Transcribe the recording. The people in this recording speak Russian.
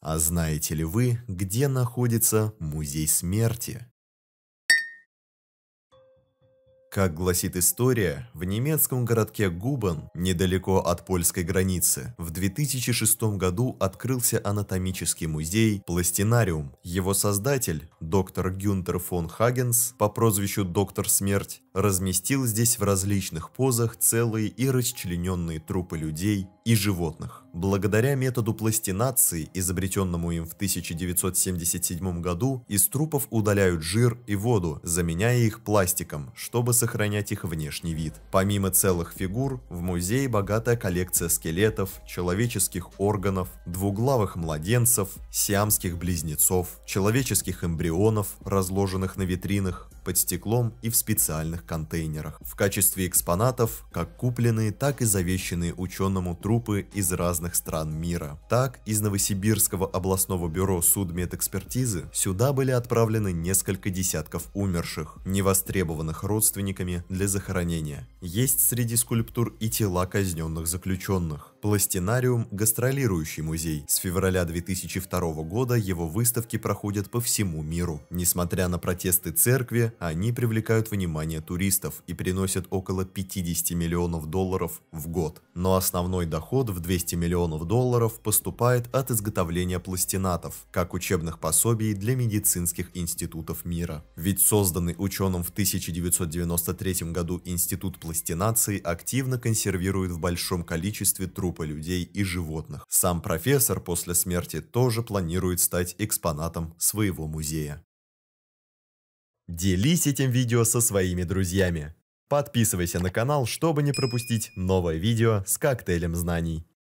А знаете ли вы, где находится музей смерти? Как гласит история, в немецком городке Губен, недалеко от польской границы, в 2006 году открылся анатомический музей «Пластинариум». Его создатель, доктор Гюнтер фон Хагенс, по прозвищу «Доктор Смерть», разместил здесь в различных позах целые и расчлененные трупы людей и животных. Благодаря методу пластинации, изобретенному им в 1977 году, из трупов удаляют жир и воду, заменяя их пластиком, чтобы сохранять их внешний вид. Помимо целых фигур, в музее богатая коллекция скелетов, человеческих органов, двуглавых младенцев, сиамских близнецов, человеческих эмбрионов, разложенных на витринах, под стеклом и в специальных контейнерах. В качестве экспонатов как купленные, так и завещанные ученому трупы из разных стран мира. Так, из Новосибирского областного бюро судмедэкспертизы сюда были отправлены несколько десятков умерших, невостребованных родственниками для захоронения. Есть среди скульптур и тела казненных заключенных. Пластинариум – гастролирующий музей. С февраля 2002 года его выставки проходят по всему миру. Несмотря на протесты церкви, они привлекают внимание туристов и приносят около 50 миллионов долларов в год. Но основной доход в 200 миллионов долларов поступает от изготовления пластинатов, как учебных пособий для медицинских институтов мира. Ведь созданный ученым в 1993 году Институт пластинации активно консервирует в большом количестве трупы людей и животных. Сам профессор после смерти тоже планирует стать экспонатом своего музея. Делись этим видео со своими друзьями. Подписывайся на канал, чтобы не пропустить новое видео с коктейлем знаний.